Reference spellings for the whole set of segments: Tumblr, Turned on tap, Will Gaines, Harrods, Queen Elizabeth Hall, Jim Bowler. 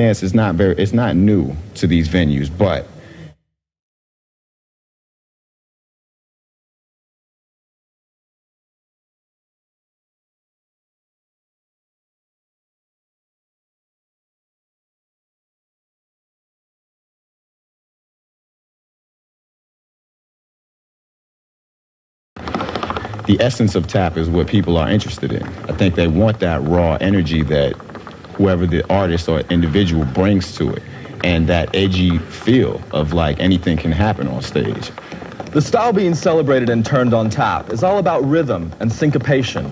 dance is not very, it's not new to these venues, but the essence of tap is what people are interested in. I think they want that raw energy that whoever the artist or individual brings to it, and that edgy feel of like anything can happen on stage. The style being celebrated and turned on tap is all about rhythm and syncopation,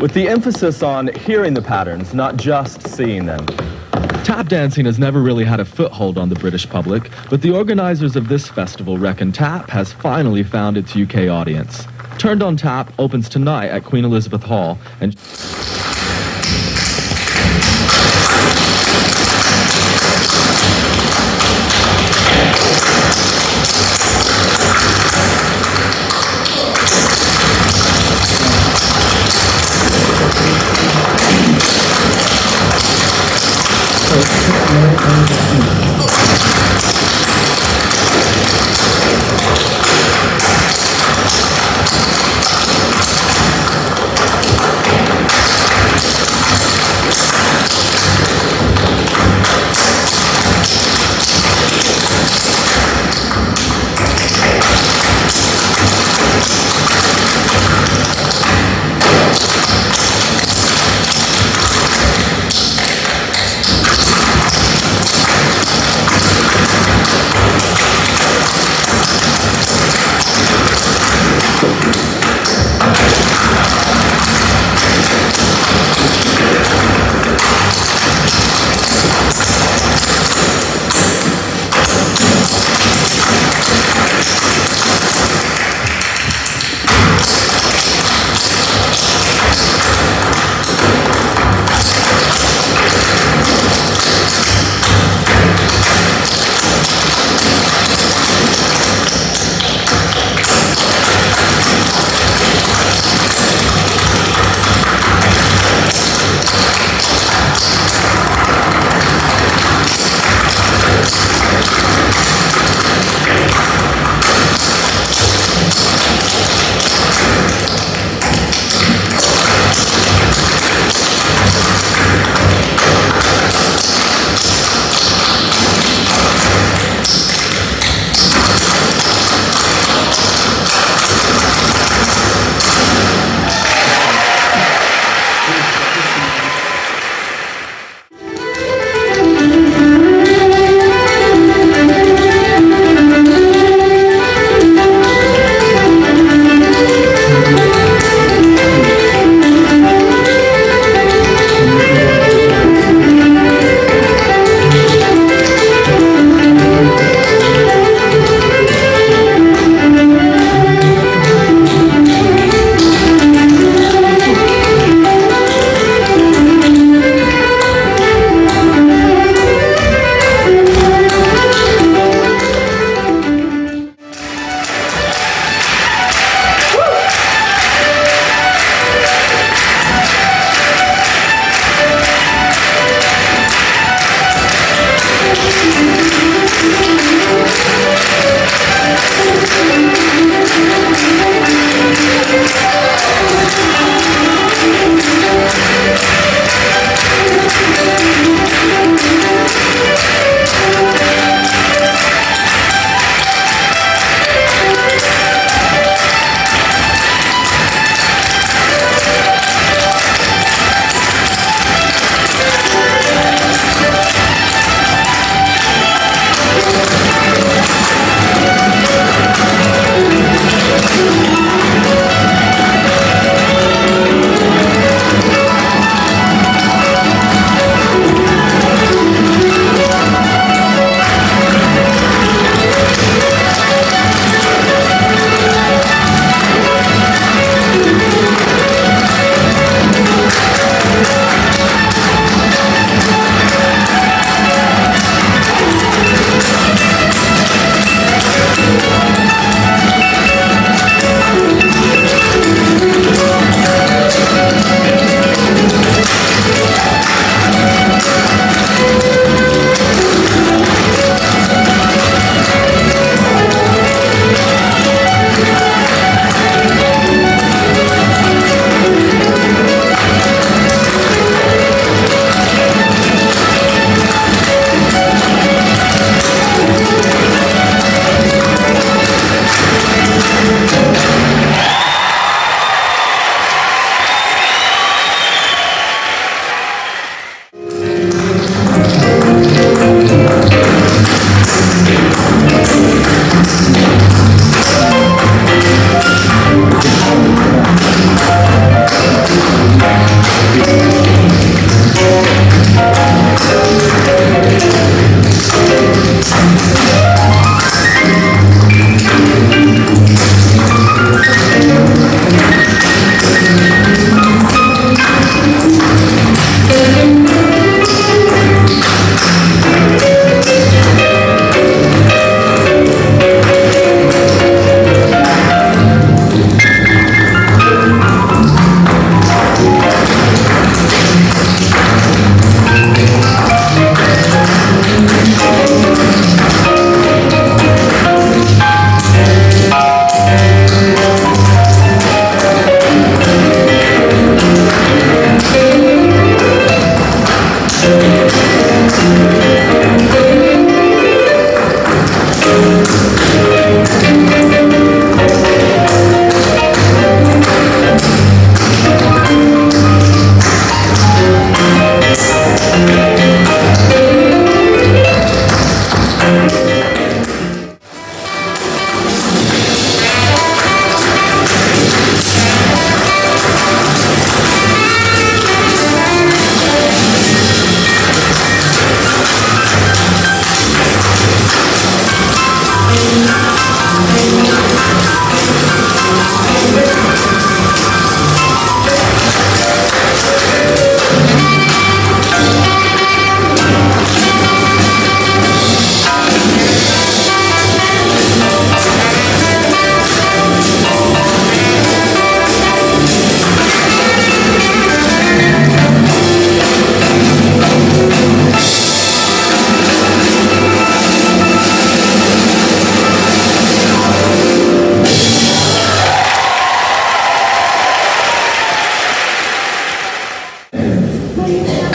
with the emphasis on hearing the patterns, not just seeing them. Tap dancing has never really had a foothold on the British public, but the organizers of this festival reckon tap has finally found its UK audience. Turned on Tap opens tonight at Queen Elizabeth Hall, and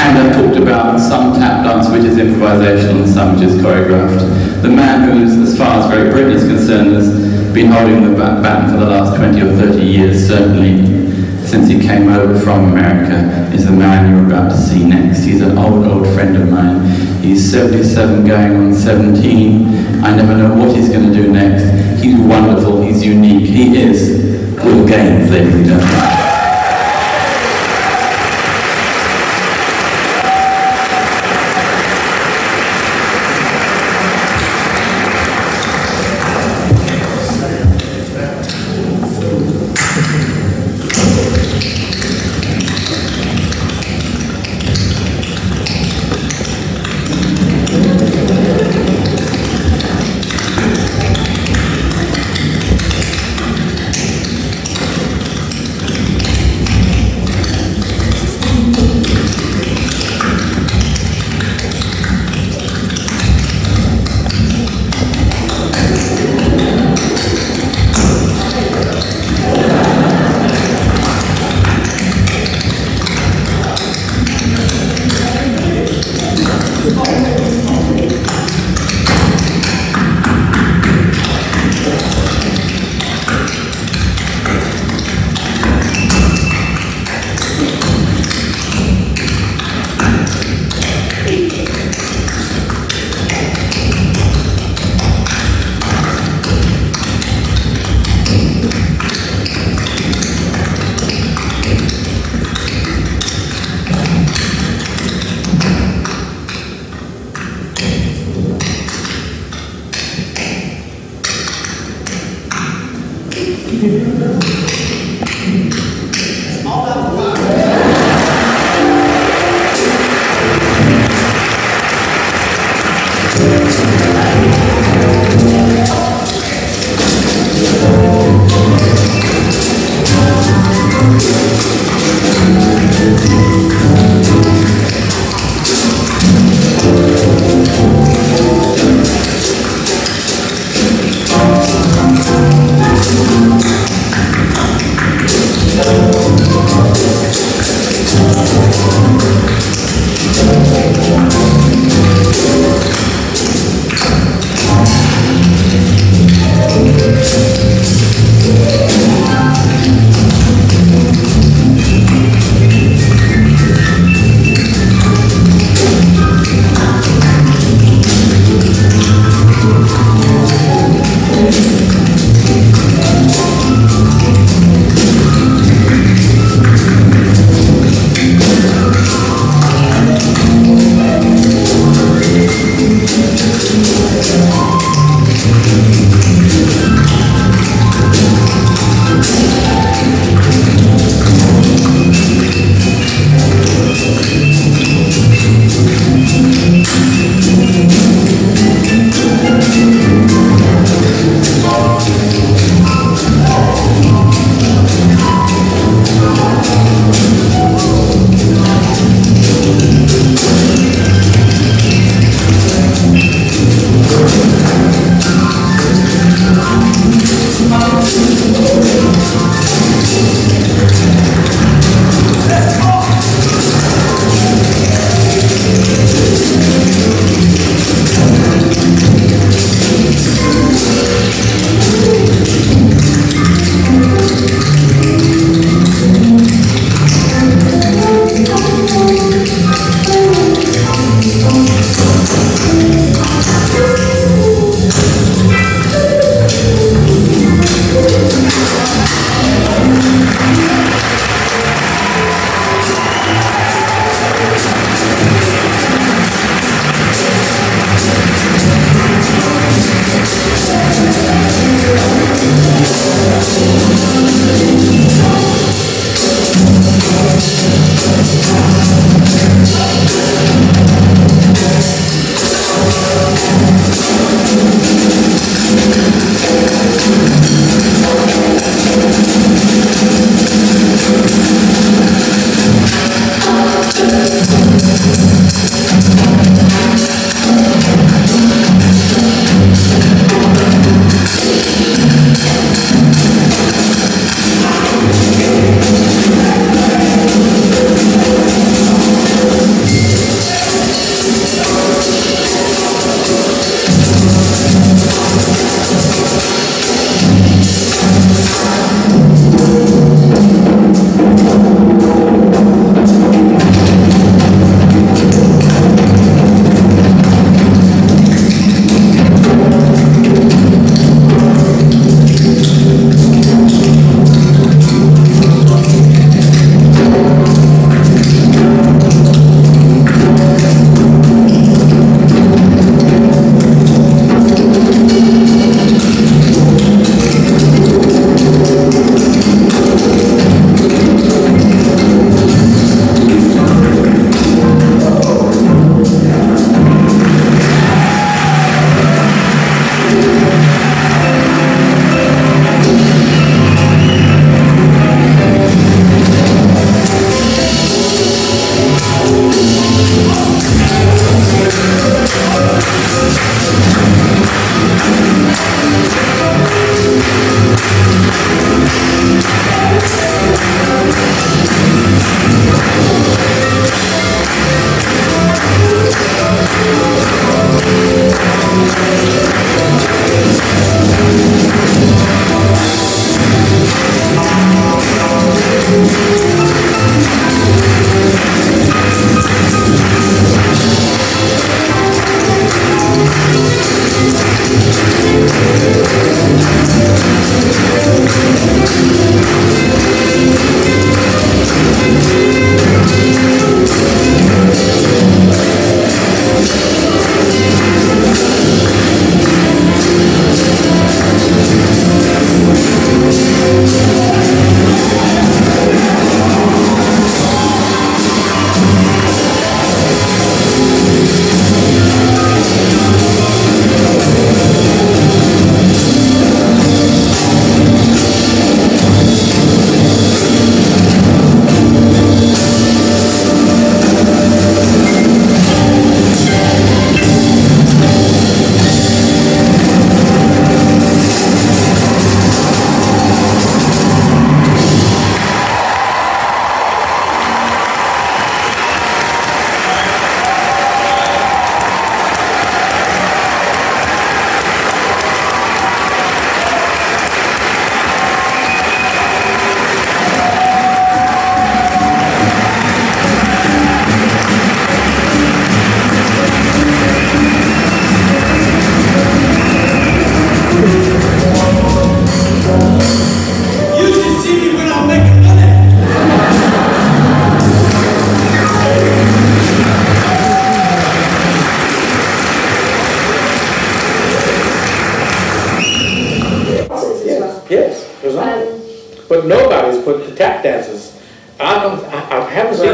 and I've talked about some tap dance which is improvisational and some which is choreographed. The man who is, as far as Great Britain is concerned, has been holding the baton for the last 20 or 30 years, certainly since he came over from America, is the man you're about to see next. He's an old, old friend of mine. He's 77 going on 17. I never know what he's going to do next. He's wonderful, he's unique. He is Will Gaines, ladies and gentlemen.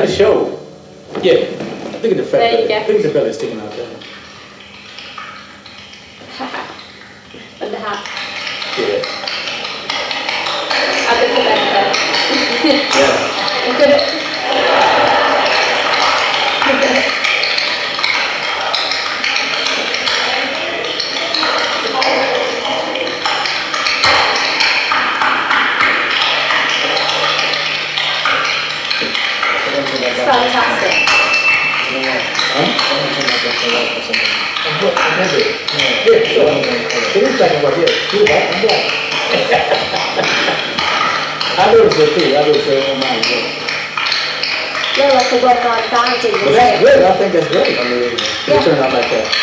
trying to show. Yeah. Look at the fat belly. Look at the belly sticking out there. But the hat. Yeah. I think the back belly. Yeah. Look at it. Fantastic. Yeah, like the work on dancing. Well, that's good. I think that's great. I mean, it turned out like that.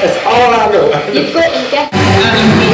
That's all I know. You couldn't get it.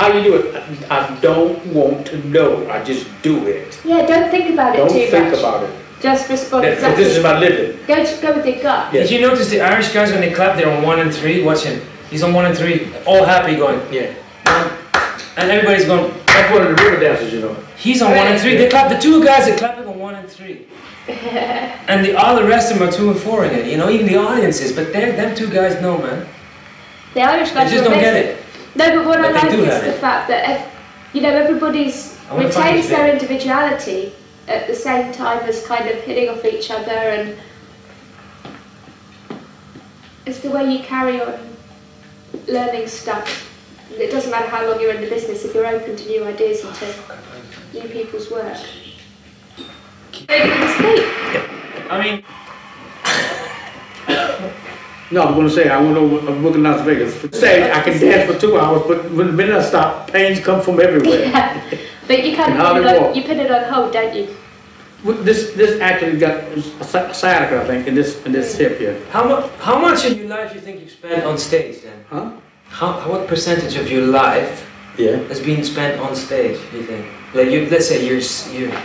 How you do it, I don't want to know. I just do it. Yeah, don't think about it too much. Just respond. Exactly. This is my living. Go with your gut. Yeah. Did you notice the Irish guys when they clap, they're on 1 and 3? Watch him. He's on 1 and 3, all happy going. Yeah. And everybody's going. That's one of the river dancers, you know. He's on 1 and 3. They clap. The two guys are clapping on 1 and 3. And all the rest of them are 2 and 4 in it. You know, even the audiences. But them two guys know, man. The Irish guys. They just don't get it. No, but what I like is the fact that everybody's retains their individuality at the same time as kind of hitting off each other, and it's the way you carry on learning stuff. It doesn't matter how long you're in the business if you're open to new ideas and to new people's work. No, I'm going to say, I went over to Las Vegas. Say, I can dance for 2 hours, but when the minute I stop, pains come from everywhere. Yeah. But you can't put it on hold, don't you? This actually got sciatica, I think, in this hip here. How much of your life do you think you spent on stage, then? Huh? What percentage of your life is being spent on stage, you think? Like, you, let's say you're 70.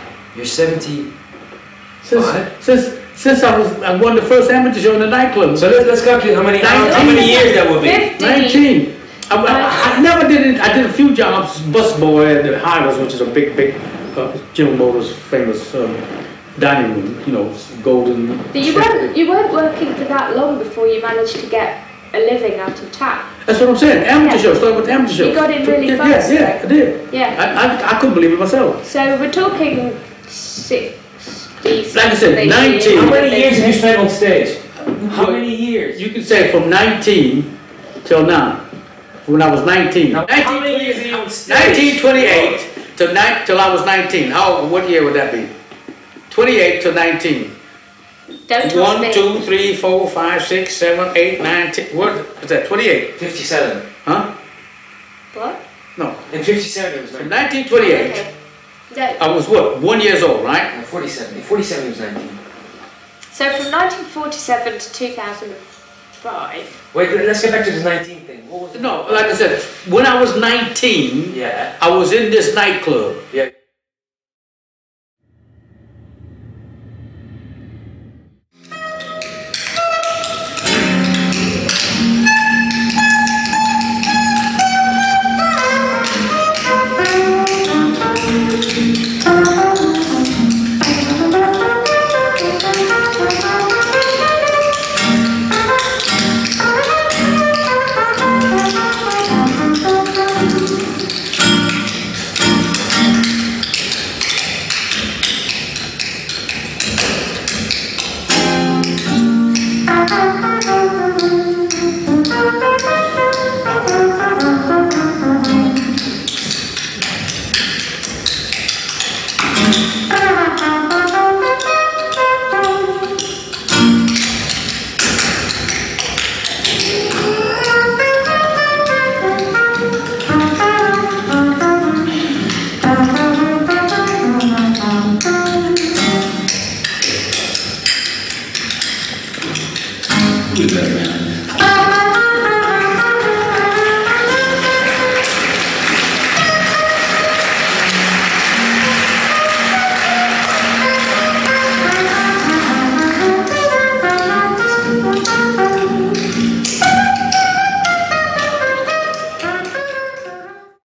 Since I won the first amateur show in the nightclub. So let's calculate how many years that would be. 19. I never did it. I did a few jobs, busboy at Harrods, which is a big Jim Bowler's famous dining room, you know, golden. But you weren't working for that long before you managed to get a living out of tap. That's what I'm saying. Amateur show. Started with amateur show. You got in really fast. Yeah, I did. Yeah. I couldn't believe it myself. So we're talking 60. Like I said, 19. How many years did you spend on stage? How many years? You could say from 19 till now. When I was 19. How many years did you on stage? 1928 till I was 19. What year would that be? 28 to 19. Don't tell me. 1, 2, 3, 4, 5, 6, 7, 8, 9, 10. What was that? 28? 57. Huh? What? No. In 57 it was 19. 1928. Okay. I was what? 1 year old, right? No, 47. 47 was 19. So from 1947 to 2005. Wait, let's get back to the 19 thing. What was it? No, like I said, when I was 19, I was in this nightclub. Yeah.